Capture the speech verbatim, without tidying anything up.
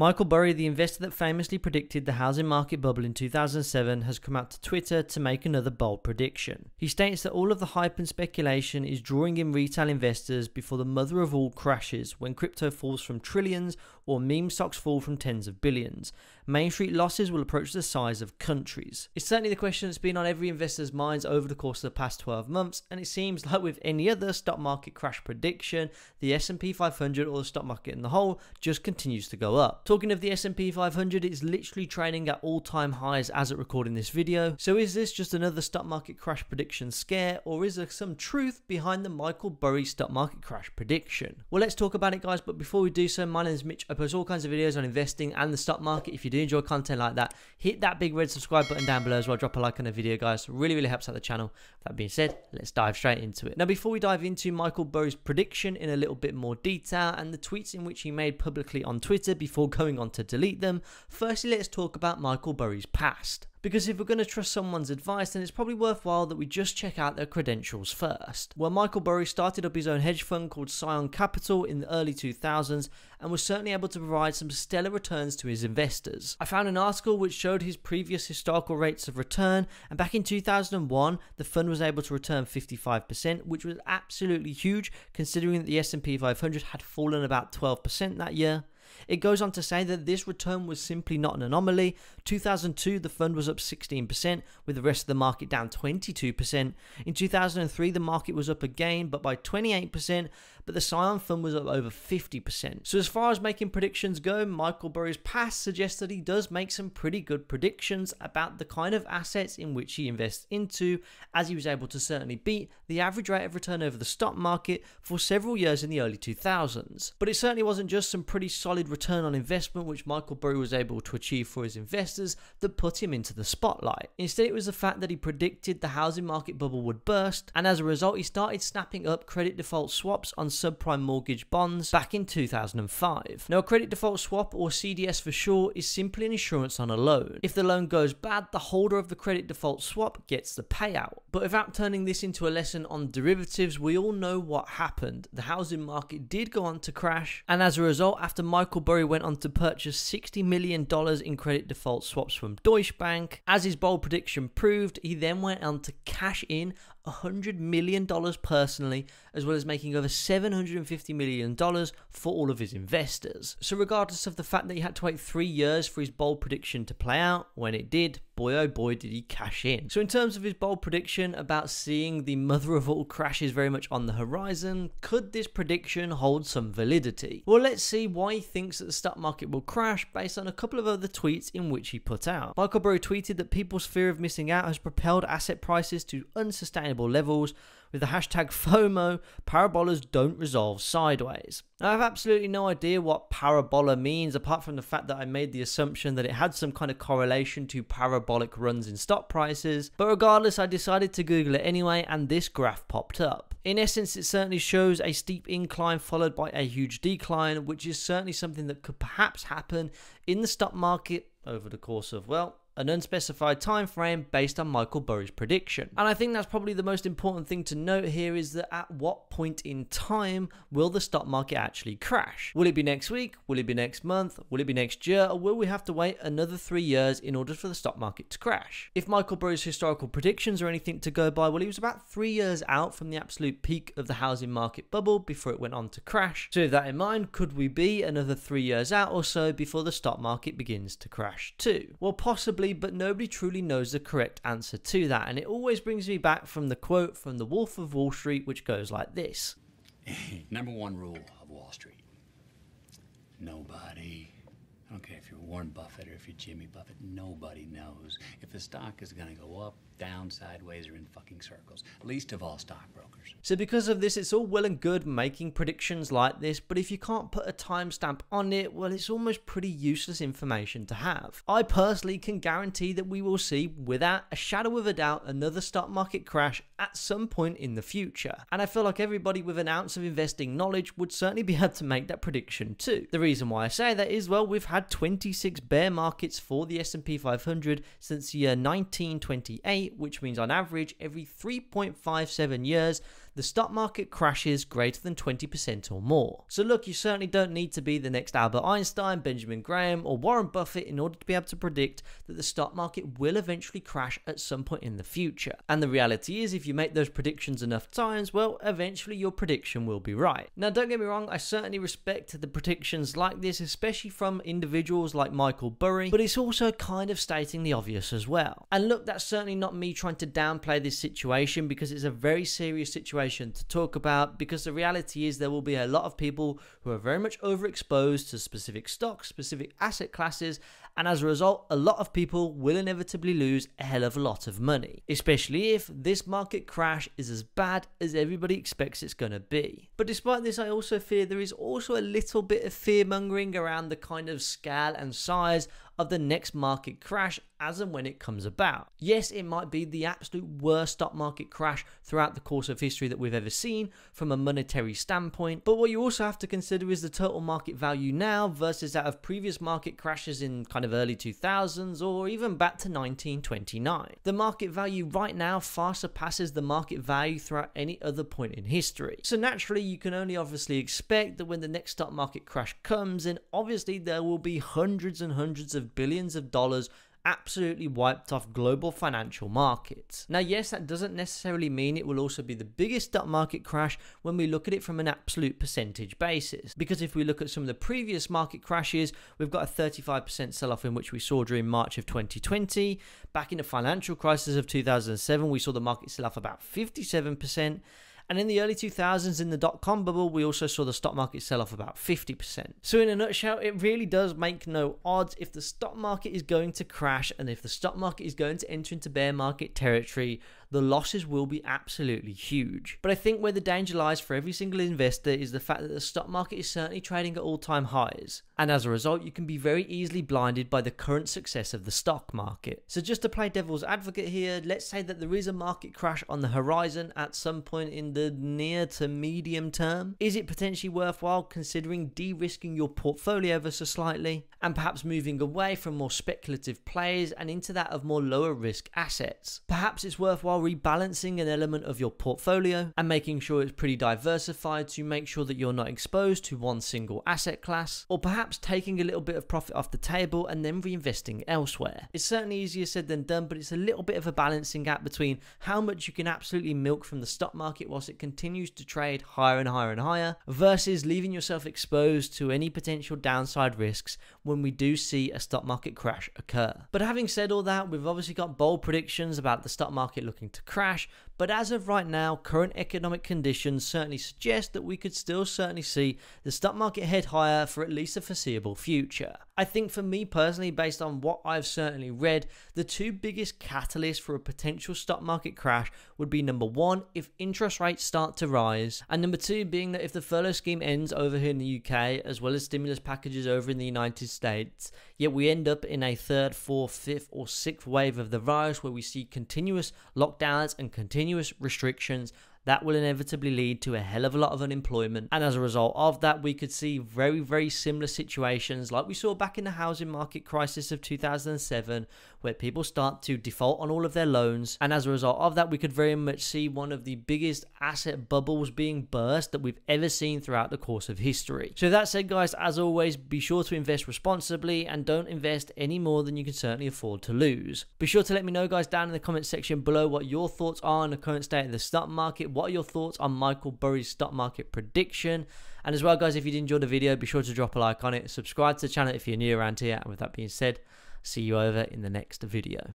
Michael Burry, the investor that famously predicted the housing market bubble in two thousand seven, has come out to Twitter to make another bold prediction. He states that all of the hype and speculation is drawing in retail investors before the mother of all crashes, when crypto falls from trillions or meme stocks fall from tens of billions. Main Street losses will approach the size of countries. It's certainly the question that's been on every investor's minds over the course of the past twelve months, and it seems like with any other stock market crash prediction, the S and P five hundred or the stock market in the whole just continues to go up. Talking of the S and P five hundred, it's literally trading at all-time highs as at recording this video. So is this just another stock market crash prediction scare, or is there some truth behind the Michael Burry stock market crash prediction? Well, let's talk about it, guys, but before we do so, my name is Mitch. I post all kinds of videos on investing and the stock market. If you do enjoy content like that, hit that big red subscribe button down below as well. Drop a like on the video, guys. Really, really helps out the channel. That being said, let's dive straight into it. Now, before we dive into Michael Burry's prediction in a little bit more detail and the tweets in which he made publicly on Twitter before going on to delete them, firstly, let's talk about Michael Burry's past. Because if we're going to trust someone's advice, then it's probably worthwhile that we just check out their credentials first. Well, Michael Burry started up his own hedge fund called Scion Capital in the early two thousands and was certainly able to provide some stellar returns to his investors. I found an article which showed his previous historical rates of return, and back in two thousand one, the fund was able to return fifty-five percent, which was absolutely huge considering that the S and P five hundred had fallen about twelve percent that year. It goes on to say that this return was simply not an anomaly. two thousand two, the fund was up sixteen percent, with the rest of the market down twenty-two percent. In two thousand three, the market was up again, but by twenty-eight percent, but the Scion fund was up over fifty percent. So as far as making predictions go, Michael Burry's past suggests that he does make some pretty good predictions about the kind of assets in which he invests into, as he was able to certainly beat the average rate of return over the stock market for several years in the early two thousands. But it certainly wasn't just some pretty solid return on investment which Michael Burry was able to achieve for his investors that put him into the spotlight. Instead, it was the fact that he predicted the housing market bubble would burst, and as a result, he started snapping up credit default swaps on subprime mortgage bonds back in two thousand five. Now, a credit default swap, or C D S for short, is simply an insurance on a loan. If the loan goes bad, the holder of the credit default swap gets the payout. But without turning this into a lesson on derivatives, we all know what happened. The housing market did go on to crash, and as a result, after Michael Michael Burry went on to purchase sixty million dollars in credit default swaps from Deutsche Bank. As his bold prediction proved, he then went on to cash in one hundred million dollars personally, as well as making over seven hundred fifty million dollars for all of his investors. So regardless of the fact that he had to wait three years for his bold prediction to play out, when it did, boy oh boy did he cash in. So in terms of his bold prediction about seeing the mother of all crashes very much on the horizon, could this prediction hold some validity? Well, let's see why he thinks that the stock market will crash based on a couple of other tweets in which he put out. Michael Burry tweeted that people's fear of missing out has propelled asset prices to unsustainable levels, with the hashtag FOMO, parabolas don't resolve sideways. Now, I have absolutely no idea what parabola means, apart from the fact that I made the assumption that it had some kind of correlation to parabolic runs in stock prices, but regardless, I decided to Google it anyway, and this graph popped up. In essence, it certainly shows a steep incline followed by a huge decline, which is certainly something that could perhaps happen in the stock market over the course of, well, an unspecified time frame based on Michael Burry's prediction. And I think that's probably the most important thing to note here, is that at what point in time will the stock market actually crash? Will it be next week? Will it be next month? Will it be next year? Or will we have to wait another three years in order for the stock market to crash? If Michael Burry's historical predictions are anything to go by, well, he was about three years out from the absolute peak of the housing market bubble before it went on to crash. So with that in mind, could we be another three years out or so before the stock market begins to crash too? Well, possibly, but nobody truly knows the correct answer to that, and it always brings me back from the quote from the Wolf of Wall Street, which goes like this. Number one rule of Wall Street: nobody, I don't care if you're Warren Buffett or if you're Jimmy Buffett, nobody knows if the stock is going to go up, down, sideways, or in fucking circles, least of all stockbrokers. So because of this, it's all well and good making predictions like this, but if you can't put a timestamp on it, well, it's almost pretty useless information to have. I personally can guarantee that we will see, without a shadow of a doubt, another stock market crash at some point in the future. And I feel like everybody with an ounce of investing knowledge would certainly be able to make that prediction too. The reason why I say that is, well, we've had twenty-six bear markets for the S and P five hundred since the year nineteen twenty-eight, which means on average every three point five seven years the stock market crashes greater than twenty percent or more. So look, you certainly don't need to be the next Albert Einstein, Benjamin Graham, or Warren Buffett in order to be able to predict that the stock market will eventually crash at some point in the future. And the reality is, if you make those predictions enough times, well, eventually your prediction will be right. Now, don't get me wrong, I certainly respect the predictions like this, especially from individuals like Michael Burry, but it's also kind of stating the obvious as well. And look, that's certainly not me trying to downplay this situation, because it's a very serious situation to talk about, because the reality is there will be a lot of people who are very much overexposed to specific stocks, specific asset classes, and as a result, a lot of people will inevitably lose a hell of a lot of money, especially if this market crash is as bad as everybody expects it's going to be. But despite this, I also fear there is also a little bit of fear-mongering around the kind of scale and size of the next market crash as and when it comes about. Yes, it might be the absolute worst stock market crash throughout the course of history that we've ever seen from a monetary standpoint, but what you also have to consider is the total market value now versus that of previous market crashes in kind of early two thousands or even back to nineteen twenty-nine. The market value right now far surpasses the market value throughout any other point in history. So naturally, you can only obviously expect that when the next stock market crash comes, then obviously there will be hundreds and hundreds of billions of dollars absolutely wiped off global financial markets. Now, yes, that doesn't necessarily mean it will also be the biggest stock market crash when we look at it from an absolute percentage basis, because if we look at some of the previous market crashes, we've got a thirty-five percent sell-off in which we saw during March of twenty twenty. Back in the financial crisis of two thousand seven, we saw the market sell off about fifty-seven percent. And in the early two thousands, in the dot-com bubble, we also saw the stock market sell off about fifty percent. So in a nutshell, it really does make no odds if the stock market is going to crash, and if the stock market is going to enter into bear market territory, the losses will be absolutely huge. But I think where the danger lies for every single investor is the fact that the stock market is certainly trading at all-time highs. And as a result, you can be very easily blinded by the current success of the stock market. So just to play devil's advocate here, let's say that there is a market crash on the horizon at some point in the The near to medium term. Is it potentially worthwhile considering de-risking your portfolio ever so slightly and perhaps moving away from more speculative plays and into that of more lower risk assets? Perhaps it's worthwhile rebalancing an element of your portfolio and making sure it's pretty diversified to make sure that you're not exposed to one single asset class, or perhaps taking a little bit of profit off the table and then reinvesting elsewhere. It's certainly easier said than done, but it's a little bit of a balancing act between how much you can absolutely milk from the stock market whilst it continues to trade higher and higher and higher versus leaving yourself exposed to any potential downside risks when we do see a stock market crash occur. But having said all that, we've obviously got bold predictions about the stock market looking to crash, but as of right now, current economic conditions certainly suggest that we could still certainly see the stock market head higher for at least the foreseeable future. I think for me personally, based on what I've certainly read, the two biggest catalysts for a potential stock market crash would be number one, if interest rates start to rise, and number two being that if the furlough scheme ends over here in the U K as well as stimulus packages over in the United States, yet we end up in a third, fourth, fifth or sixth wave of the virus where we see continuous lockdowns and continuous restrictions that will inevitably lead to a hell of a lot of unemployment. And as a result of that, we could see very, very similar situations like we saw back in the housing market crisis of two thousand seven, where people start to default on all of their loans. And as a result of that, we could very much see one of the biggest asset bubbles being burst that we've ever seen throughout the course of history. So that said, guys, as always, be sure to invest responsibly and don't invest any more than you can certainly afford to lose. Be sure to let me know, guys, down in the comment section below what your thoughts are on the current state of the stock market. What are your thoughts on Michael Burry's stock market prediction? And as well, guys, if you did enjoy the video, be sure to drop a like on it. Subscribe to the channel if you're new around here. And with that being said, see you over in the next video.